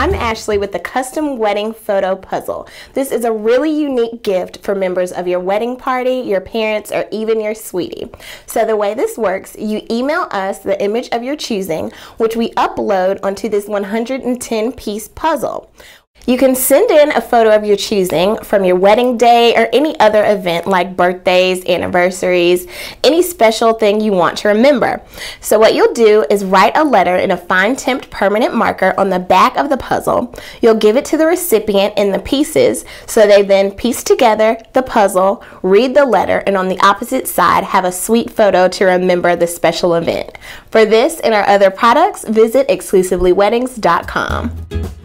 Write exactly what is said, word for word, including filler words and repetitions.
I'm Ashley with the Custom Wedding Photo Puzzle. This is a really unique gift for members of your wedding party, your parents, or even your sweetie. So the way this works, you email us the image of your choosing, which we upload onto this one hundred ten piece puzzle. You can send in a photo of your choosing from your wedding day or any other event like birthdays, anniversaries, any special thing you want to remember. So what you'll do is write a letter in a fine-tipped permanent marker on the back of the puzzle. You'll give it to the recipient in the pieces so they then piece together the puzzle, read the letter, and on the opposite side have a sweet photo to remember the special event. For this and our other products, visit Exclusively Weddings dot com.